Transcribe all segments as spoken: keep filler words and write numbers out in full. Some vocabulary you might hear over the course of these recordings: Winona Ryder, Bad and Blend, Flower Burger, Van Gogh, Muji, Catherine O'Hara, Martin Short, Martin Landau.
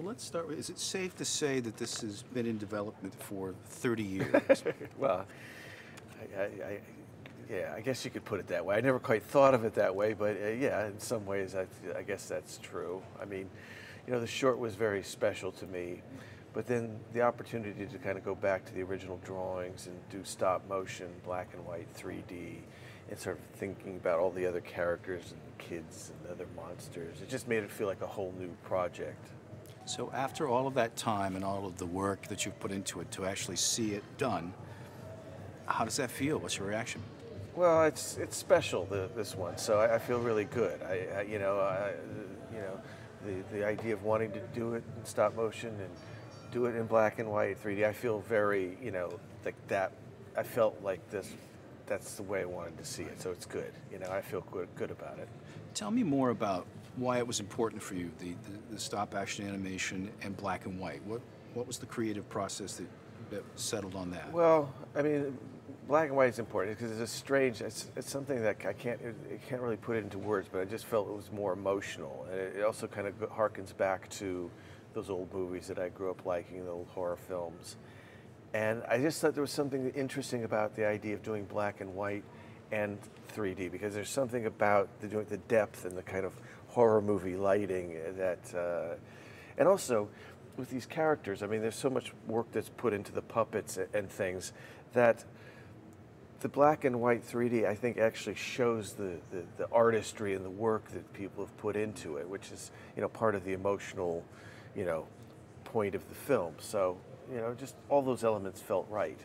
Well, let's start with, is it safe to say that this has been in development for thirty years? Well, I, I, I, yeah, I guess you could put it that way. I never quite thought of it that way, but uh, yeah, in some ways, I, I guess that's true. I mean, you know, the short was very special to me, but then the opportunity to kind of go back to the original drawings and do stop motion, black and white, three D, and sort of thinking about all the other characters and kids and other monsters, it just made it feel like a whole new project. So after all of that time and all of the work that you've put into it to actually see it done, how does that feel? What's your reaction? Well, it's it's special, the, this one, so I, I feel really good. I, I you know, I, you know, the the idea of wanting to do it in stop motion and do it in black and white, three D. I feel very, you know, like that. I felt like this. That's the way I wanted to see it, so it's good. You know, I feel good good about it. Tell me more about why it was important for you, the, the, the stop-action animation and black and white. What what was the creative process that, that settled on that? Well, I mean, black and white is important because it's a strange, it's, it's something that I can't, I can't really put it into words, but I just felt it was more emotional. And it, it also kind of harkens back to those old movies that I grew up liking, the old horror films. And I just thought there was something interesting about the idea of doing black and white and three D, because there's something about the, the depth and the kind of horror movie lighting that, uh, and also with these characters, I mean, there's so much work that's put into the puppets and things that the black and white three D, I think, actually shows the, the, the artistry and the work that people have put into it, which is, you know, part of the emotional, you know, point of the film. So, you know, just all those elements felt right.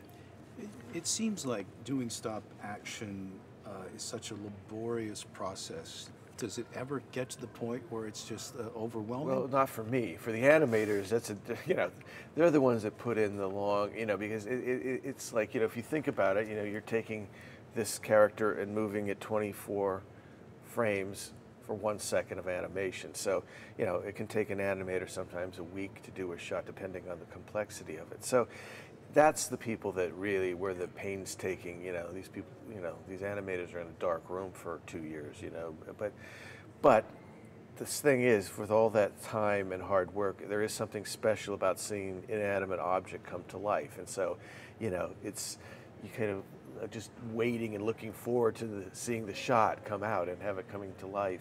It, it seems like doing stop action uh, is such a laborious process. Does it ever get to the point where it's just uh, overwhelming? Well, not for me. For the animators, that's a, you know, they're the ones that put in the long, you know, because it, it, it's like, you know, if you think about it, you know, you're taking this character and moving it twenty-four frames for one second of animation. So, you know, it can take an animator sometimes a week to do a shot, depending on the complexity of it. So that's the people that really were the painstaking, you know, these people, you know, these animators are in a dark room for two years, you know, but, but this thing is, with all that time and hard work, there is something special about seeing an inanimate object come to life. And so, you know, it's, you kind of, just waiting and looking forward to the, seeing the shot come out and have it coming to life.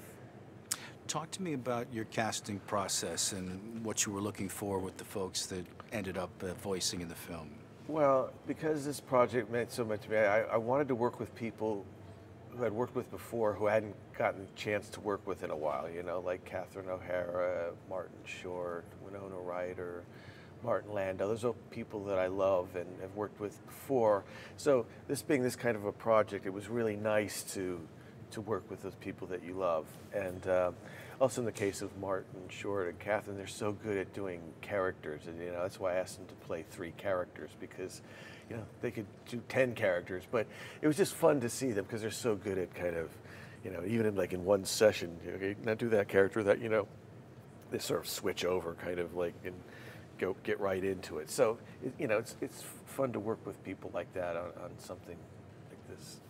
Talk to me about your casting process and what you were looking for with the folks that ended up uh, voicing in the film. Well, because this project meant so much to me, I, I wanted to work with people who I'd worked with before who hadn't gotten a chance to work with in a while, you know, like Catherine O'Hara, Martin Short, Winona Ryder, Martin Landau. Those are people that I love and have worked with before. So this being this kind of a project, it was really nice to to work with those people that you love. And uh, also in the case of Martin Short and Catherine, they're so good at doing characters, and you know that's why I asked them to play three characters, because you know they could do ten characters. But it was just fun to see them because they're so good at kind of, you know, even in like in one session, okay, now do that character, that, you know, they sort of switch over kind of like in. Go get right into it. So, you know, it's, it's fun to work with people like that on, on something like this.